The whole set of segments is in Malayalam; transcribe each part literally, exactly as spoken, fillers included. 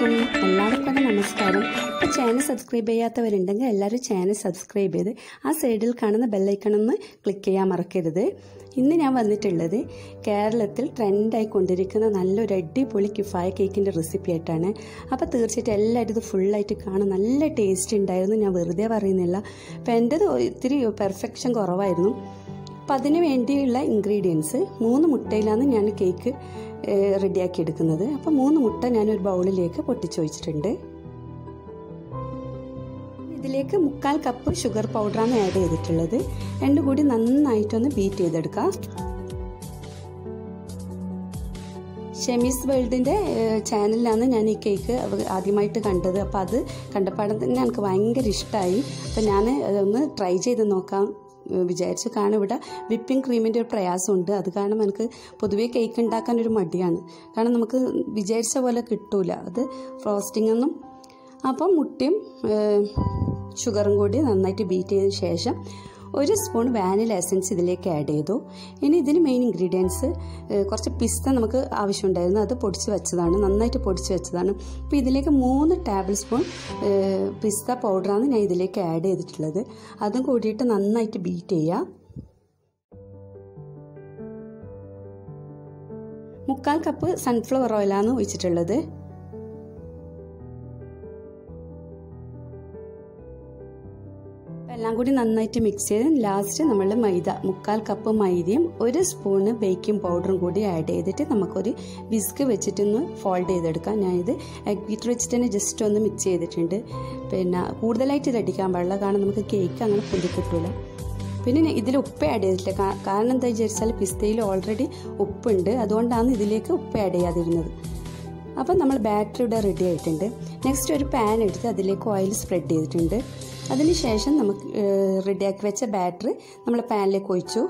If you want to subscribe to our channel, subscribe to our channel. Click on the bell icon. Click on the bell icon. Trend icon. Click on the ready pull Kifaya cake recipe. If you want to see the full light, you can taste it. You can perfect ingredients. three ready ആക്കി എടുക്കുന്നത് അപ്പോൾ മൂന്ന് മുട്ട ഞാൻ ഒരു ബൗളിലേക്ക് പൊട്ടിച്ചു വെച്ചിട്ടുണ്ട് ഇതിലേക്ക് മുക്കാൽ കപ്പ് sugar powder ആണ് ആഡ് ചെയ്തിട്ടുള്ളത് രണ്ടും കൂടി നന്നായിട്ട് ഒന്ന് ബീറ്റ് ചെയ്തെടുക്കുക ഷെമിസ് വേൾഡിന്റെ ചാനലിലാണ് ഞാൻ ഈ കേക്ക് ആദ്യമായിട്ട് കണ്ടത് അപ്പോൾ അത് കണ്ടപ്പോൾ തന്നെ എനിക്ക് ഭയങ്കര ഇഷ്ടായി അപ്പോൾ ഞാൻ ഒന്ന് ട്രൈ ചെയ്തു നോക്കാം വിചാരിച്ചു കാരണം ഇവിടെ വിപ്പിംഗ് ക്രീമിന്റെ ഒരു പ്രയാസമുണ്ട് അത് കാരണം നമുക്ക് പൊതുവേ കേക്ക് ഉണ്ടാക്കാൻ ഒരു മടിയാണ് കാരണം നമുക്ക് വിചാരിച്ച പോലെ കിട്ടൂല അത് ഫ്രോസ്റ്റിംഗ് ഒന്നും അപ്പോൾ മുട്ടയും ഷുഗറും കൂടി നന്നായിട്ട് ബീറ്റ് ചെയ്തതിനു ശേഷം ഒരു സ്പൂൺ വാനില എസൻസ് ഇതിലേക്ക് ആഡ് ചെയ്തു ഇനി ഇതിന് മെയിൻ ഇൻഗ്രീഡിയൻസ് കുറച്ച് പിസ്ത നമുക്ക് ആവശ്യമുണ്ടായിരുന്നു അത് പൊടിച്ചു വെച്ചതാണ് നന്നായിട്ട് പൊടിച്ചു വെച്ചതാണ് അപ്പോൾ ഇതിലേക്ക് മൂന്ന് ടേബിൾ സ്പൂൺ പിസ്ത പൗഡർ ആണ് ഞാൻ ഇതിലേക്ക് ആഡ് ചെയ്തിട്ടുള്ളത് അതും കൂടിയിട്ട് നന്നായിട്ട് ബീറ്റ് ചെയ്യാം മുക്കാൽ കപ്പ് സൺഫ്ലവർ ഓയിൽ ആണ് ഒഴിച്ചിട്ടുള്ളത് എല്ലാം കൂടി നന്നായിട്ട് മിക്സ് ചെയ്ത് ലാസ്റ്റ് നമ്മൾ മൈദ മുക്കാൽ കപ്പ് മൈദയും ഒരു സ്പൂൺ ബേക്കിംഗ് പൗഡറും കൂടി ആഡ് ചെയ്തിട്ട് നമുക്കൊരു വിസ്ക് വെച്ചിട്ട് ഒന്ന് ഫോൾഡ് ചെയ്തെടുക്കാം ഞാനിത് എഗ് ബീറ്റർ വെച്ചിട്ട് തന്നെ ജസ്റ്റ് ഒന്ന് മിക്സ് ചെയ്തിട്ടുണ്ട് പിന്നെ കൂടുതലായിട്ട് ഇത് അടിക്കാൻ പാടില്ല കാരണം നമുക്ക് കേക്ക് അങ്ങനെ പൊടി കിട്ടില്ല പിന്നെ ഇതിൽ ഉപ്പ് ആഡ് ചെയ്തിട്ടില്ല കാരണം എന്താ വിചാരിച്ചാൽ പിസ്തയിൽ ഓൾറെഡി ഉപ്പുണ്ട് അതുകൊണ്ടാണ് ഇതിലേക്ക് ഉപ്പ് ആഡ് ചെയ്യാതിരുന്നത് അപ്പോൾ നമ്മൾ ബാറ്ററി ഇവിടെ റെഡി ആയിട്ടുണ്ട് നെക്സ്റ്റ് ഒരു പാൻ എടുത്ത് അതിലേക്ക് ഓയിൽ സ്പ്രെഡ് ചെയ്തിട്ടുണ്ട് അതിനുശേഷം നമുക്ക് റെഡിയാക്കി വെച്ച ബാറ്ററി നമ്മൾ പാനിലേക്ക് ഒഴിച്ചു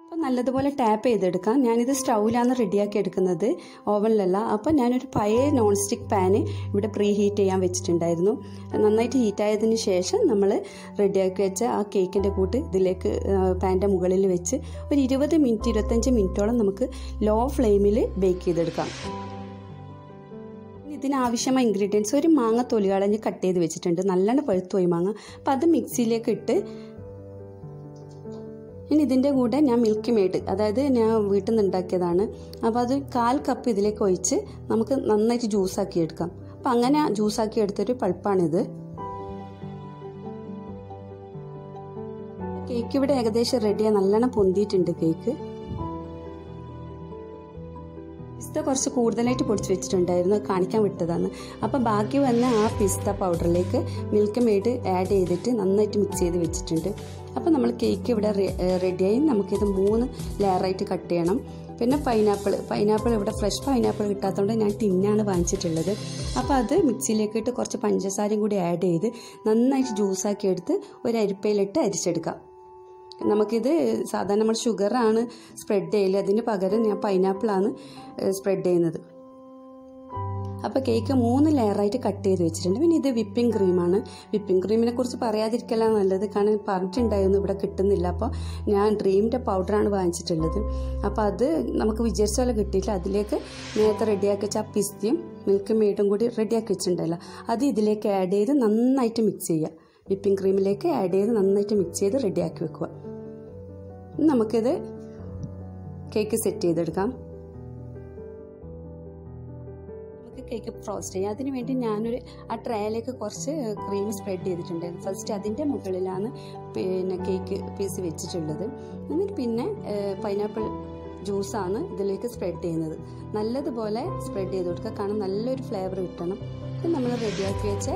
അപ്പോൾ നല്ലതുപോലെ ടാപ്പ് ചെയ്തെടുക്കാം ഞാനിത് സ്റ്റൗവിലാണ് റെഡിയാക്കി എടുക്കുന്നത് ഓവനിലല്ല അപ്പോൾ ഞാനൊരു പഴയ നോൺ സ്റ്റിക്ക് പാന് ഇവിടെ പ്രീ ഹീറ്റ് ചെയ്യാൻ വെച്ചിട്ടുണ്ടായിരുന്നു നന്നായിട്ട് ഹീറ്റായതിന് ശേഷം നമ്മൾ റെഡിയാക്കി വെച്ച ആ കേക്കിൻ്റെ കൂട്ട് ഇതിലേക്ക് പാൻ്റെ മുകളിൽ വെച്ച് ഒരു ഇരുപത് മിനിറ്റ് ഇരുപത്തഞ്ച് മിനിറ്റോളം നമുക്ക് ലോ ഫ്ലെയിമിൽ ബേക്ക് ചെയ്തെടുക്കാം ഇതിനാവശ്യമായ ഇൻഗ്രീഡിയൻസ് ഒരു മാങ്ങ തൊലി കളഞ്ഞ് കട്ട് ചെയ്ത് വെച്ചിട്ടുണ്ട് നല്ലോണം പഴുത്തുപോയി മാങ്ങ അപ്പം അത് മിക്സിയിലേക്ക് ഇട്ട് ഇനി ഇതിൻ്റെ കൂടെ ഞാൻ മിൽക്ക് മെയ്ഡ് അതായത് ഞാൻ വീട്ടിൽ നിന്ന് ഉണ്ടാക്കിയതാണ് അപ്പോൾ അത് കാൽ കപ്പ് ഇതിലേക്ക് ഒഴിച്ച് നമുക്ക് നന്നായിട്ട് ജ്യൂസാക്കി എടുക്കാം അപ്പം അങ്ങനെ ജ്യൂസാക്കി എടുത്തൊരു പൾപ്പാണിത് കേക്ക് ഇവിടെ ഏകദേശം റെഡിയാണ് നല്ലോണം പൊന്തിയിട്ടുണ്ട് കേക്ക് പിസ്ത കുറച്ച് കൂടുതലായിട്ട് പൊടിച്ച് വെച്ചിട്ടുണ്ടായിരുന്നു കാണിക്കാൻ വിട്ടതാണ് അപ്പോൾ ബാക്കി വന്ന ആ പിസ്ത പൗഡറിലേക്ക് മിൽക്ക് മെയ്ഡ് ആഡ് ചെയ്തിട്ട് നന്നായിട്ട് മിക്സ് ചെയ്ത് വെച്ചിട്ടുണ്ട് അപ്പോൾ നമ്മൾ കേക്ക് ഇവിടെ റെഡിയായി നമുക്കിത് മൂന്ന് ലെയറായിട്ട് കട്ട് ചെയ്യണം പിന്നെ പൈനാപ്പിൾ പൈനാപ്പിൾ ഇവിടെ ഫ്രഷ് പൈനാപ്പിൾ കിട്ടാത്തതുകൊണ്ട് ഞാൻ ടിന്നാണ് വാങ്ങിച്ചിട്ടുള്ളത് അപ്പോൾ അത് മിക്സിയിലേക്ക് ഇട്ട് കുറച്ച് പഞ്ചസാരയും കൂടി ആഡ് ചെയ്ത് നന്നായിട്ട് ജ്യൂസാക്കി എടുത്ത് ഒരു അരിപ്പയിലിട്ട് അരിച്ചെടുക്കാം നമുക്കിത് സാധാരണ നമ്മൾ ഷുഗറാണ് സ്പ്രെഡ് ചെയ്യല് അതിന് പകരം ഞാൻ പൈനാപ്പിളാണ് സ്പ്രെഡ് ചെയ്യുന്നത് അപ്പോൾ കേക്ക് മൂന്ന് ലെയറായിട്ട് കട്ട് ചെയ്ത് വെച്ചിട്ടുണ്ട് പിന്നെ ഇത് വിപ്പിംഗ് ക്രീമാണ് വിപ്പിംഗ് ക്രീമിനെ കുറിച്ച് പറയാതിരിക്കലാണ് നല്ലത് കാരണം പറഞ്ഞിട്ടുണ്ടായിരുന്നു ഇവിടെ കിട്ടുന്നില്ല അപ്പോൾ ഞാൻ ഡ്രീമിൻ്റെ പൗഡറാണ് വാങ്ങിച്ചിട്ടുള്ളത് അപ്പോൾ അത് നമുക്ക് വിചാരിച്ച പോലെ കിട്ടിയില്ല അതിലേക്ക് നേരത്തെ റെഡിയാക്കി വെച്ച ആ പിസ്തയും മിൽക്ക് മെയ്ഡും കൂടി റെഡിയാക്കി വെച്ചിട്ടുണ്ടല്ലോ അത് ഇതിലേക്ക് ആഡ് ചെയ്ത് നന്നായിട്ട് മിക്സ് ചെയ്യുക വിപ്പിംഗ് ക്രീമിലേക്ക് ആഡ് ചെയ്ത് നന്നായിട്ട് മിക്സ് ചെയ്ത് റെഡിയാക്കി വെക്കുക നമുക്കിത് കേക്ക് സെറ്റ് ചെയ്തെടുക്കാം നമുക്ക് കേക്ക് ഫ്രോസ്റ്റ് ചെയ്യാം അതിന് വേണ്ടി ഞാനൊരു ആ ട്രേയിലേക്ക് കുറച്ച് ക്രീം സ്പ്രെഡ് ചെയ്തിട്ടുണ്ടായിരുന്നു ഫസ്റ്റ് അതിൻ്റെ മുകളിലാണ് പിന്നെ കേക്ക് പീസ് വെച്ചിട്ടുള്ളത് എന്നിട്ട് പിന്നെ പൈനാപ്പിൾ ജ്യൂസാണ് ഇതിലേക്ക് സ്പ്രെഡ് ചെയ്യുന്നത് നല്ലതുപോലെ സ്പ്രെഡ് ചെയ്ത് കൊടുക്കുക കാരണം നല്ലൊരു ഫ്ലേവർ കിട്ടണം ഇത് നമ്മൾ റെഡിയാക്കി വെച്ച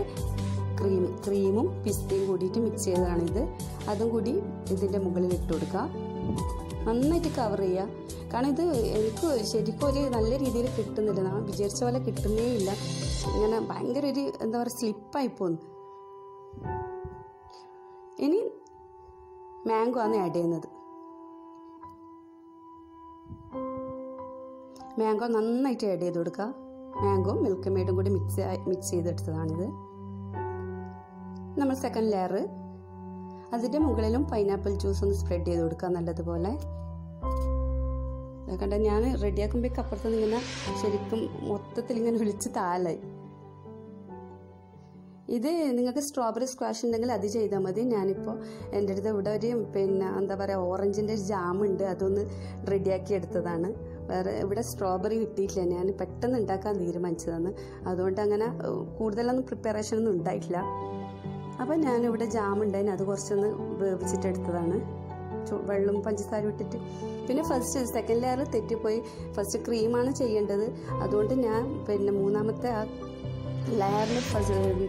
ക്രീം ക്രീമും പിസ്തയും കൂടിയിട്ട് മിക്സ് ചെയ്തതാണിത് അതും കൂടി ഇതിൻ്റെ മുകളിൽ ഇട്ട് കൊടുക്കുക നന്നായിട്ട് കവർ ചെയ്യുക കാരണം ഇത് എനിക്ക് ശരിക്കും ഒരു നല്ല രീതിയിൽ കിട്ടുന്നില്ല നമ്മൾ വിചാരിച്ച പോലെ കിട്ടുന്നേ ഇല്ല ഇങ്ങനെ ഭയങ്കര ഒരു എന്താ പറയുക സ്ലിപ്പായി പോകുന്നു ഇനി മാംഗോ ആണ് ആഡ് ചെയ്യുന്നത് മാംഗോ നന്നായിട്ട് ആഡ് ചെയ്ത് കൊടുക്കുക മാംഗോ മിൽക്ക് മെയ്ഡും കൂടി മിക്സ് മിക്സ് ചെയ്തെടുത്തതാണിത് നമ്മൾ സെക്കൻഡ് ലെയർ അതിൻ്റെ മുകളിലും പൈനാപ്പിൾ ജ്യൂസ് ഒന്ന് സ്പ്രെഡ് ചെയ്ത് കൊടുക്കുക നല്ലതുപോലെ കണ്ട ഞാൻ റെഡിയാക്കുമ്പോഴേക്ക് അപ്പുറത്ത് ഇങ്ങനെ ശരിക്കും മൊത്തത്തിൽ ഇങ്ങനെ വിളിച്ച് താലായി. ഇത് നിങ്ങൾക്ക് സ്ട്രോബെറി സ്ക്വാഷ് ഉണ്ടെങ്കിൽ അത് ചെയ്താൽ മതി. ഞാനിപ്പോൾ എൻ്റെ അടുത്ത് ഇവിടെ ഒരു പിന്നെ എന്താ പറയുക ഓറഞ്ചിൻ്റെ ജാമുണ്ട്, അതൊന്ന് റെഡിയാക്കി എടുത്തതാണ്. വേറെ ഇവിടെ സ്ട്രോബെറി കിട്ടിയിട്ടില്ല, ഞാൻ പെട്ടെന്ന് ഉണ്ടാക്കാൻ തീരുമാനിച്ചതാണ്. അതുകൊണ്ട് അങ്ങനെ കൂടുതലൊന്നും പ്രിപ്പറേഷനൊന്നും ഉണ്ടായിട്ടില്ല. അപ്പം ഞാനിവിടെ ജാമുണ്ടായിരുന്നു, അത് കുറച്ചൊന്ന് വേവിച്ചിട്ടെടുത്തതാണ് വെള്ളം പഞ്ചസാര ഇട്ടിട്ട്. പിന്നെ ഫസ്റ്റ് സെക്കൻഡ് ലെയർ തെറ്റിപ്പോയി, ഫസ്റ്റ് ക്രീമാണ് ചെയ്യേണ്ടത്. അതുകൊണ്ട് ഞാൻ പിന്നെ മൂന്നാമത്തെ ആ ലെയറിൽ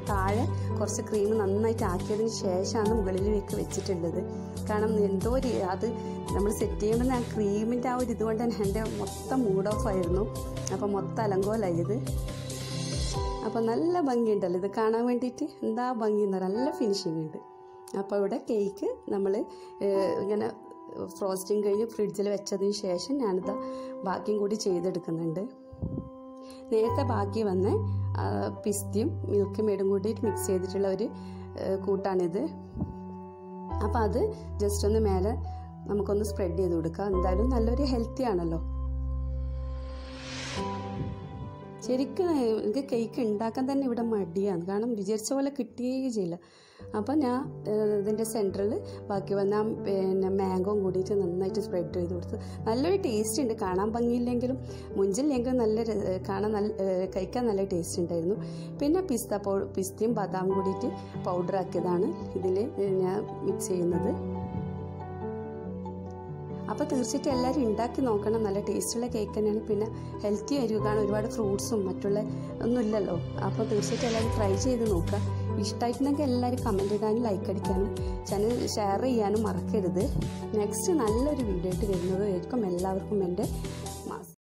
താഴെ കുറച്ച് ക്രീം നന്നായിട്ട് ആക്കിയതിന് ശേഷമാണ് മുകളിലേക്ക് വെച്ചിട്ടുള്ളത്. കാരണം എന്തോ ഒരു അത് നമ്മൾ സെറ്റ് ചെയ്യുമ്പോൾ ആ ക്രീമിൻ്റെ ആ ഒരു ഇതുകൊണ്ട് തന്നെ എൻ്റെ മൊത്തം മൂഡ് ഓഫ് ആയിരുന്നു. അപ്പോൾ മൊത്തം അലങ്കോലായത്. അപ്പോൾ നല്ല ഭംഗിയുണ്ടല്ലോ ഇത് കാണാൻ വേണ്ടിയിട്ട്, എന്താ ഭംഗിയെന്ന് നല്ല ഫിനിഷിംഗ് ഉണ്ട്. അപ്പോൾ ഇവിടെ കേക്ക് നമ്മൾ ഇങ്ങനെ ഫ്രോസ്റ്റിങ് കഴിഞ്ഞ് ഫ്രിഡ്ജിൽ വെച്ചതിന് ശേഷം ഞാനിതാ ബാക്കിയും കൂടി ചെയ്തെടുക്കുന്നുണ്ട്. നേരത്തെ ബാക്കി വന്ന് പിസ്തയും മിൽക്ക് മേടും കൂടി മിക്സ് ചെയ്തിട്ടുള്ള ഒരു കൂട്ടാണിത്. അപ്പോൾ അത് ജസ്റ്റ് ഒന്ന് മേലെ നമുക്കൊന്ന് സ്പ്രെഡ് ചെയ്ത് കൊടുക്കുക. എന്തായാലും നല്ലൊരു ഹെൽത്തി ആണല്ലോ. ശരിക്കും എനിക്ക് കേക്ക് ഉണ്ടാക്കാൻ തന്നെ ഇവിടെ മടിയാണ്, കാരണം വിചാരിച്ച പോലെ കിട്ടുകയേ ചെയ്യില്ല. അപ്പം ഞാൻ ഇതിൻ്റെ സെൻറ്ററിൽ ബാക്കി വന്ന പിന്നെ മാംഗോ കൂടിയിട്ട് നന്നായിട്ട് സ്പ്രെഡ് ചെയ്ത് കൊടുത്തു. നല്ലൊരു ടേസ്റ്റ് ഉണ്ട്, കാണാൻ ഭംഗിയില്ലെങ്കിലും മുഞ്ചില്ലെങ്കിലും നല്ല കാണാൻ നല്ല കഴിക്കാൻ നല്ല ടേസ്റ്റ് ഉണ്ടായിരുന്നു. പിന്നെ പിസ്ത പൗ പിസ്തയും ബദാം കൂടിയിട്ട് പൗഡറാക്കിയതാണ് ഇതിൽ ഞാൻ മിക്സ് ചെയ്യുന്നത്. അപ്പോൾ തീർച്ചയായിട്ടും എല്ലാവരും ഉണ്ടാക്കി നോക്കണം, നല്ല ടേസ്റ്റുള്ള കേക്ക് തന്നെയാണ്. പിന്നെ ഹെൽത്തി ആയിരിക്കും, കാരണം ഒരുപാട് ഫ്രൂട്ട്സും മറ്റുള്ള ഒന്നുമില്ലല്ലോ. അപ്പോൾ തീർച്ചയായിട്ടും എല്ലാവരും ട്രൈ ചെയ്ത് നോക്കുക. ഇഷ്ടമായിട്ടുണ്ടെങ്കിൽ എല്ലാവരും കമൻറ്റ് ഇടാനും ലൈക്ക് അടിക്കാനും ചാനൽ ഷെയർ ചെയ്യാനും മറക്കരുത്. നെക്സ്റ്റ് നല്ലൊരു വീഡിയോ ആയിട്ട് വരുന്നത് ആയിരിക്കും. എല്ലാവർക്കും എൻ്റെ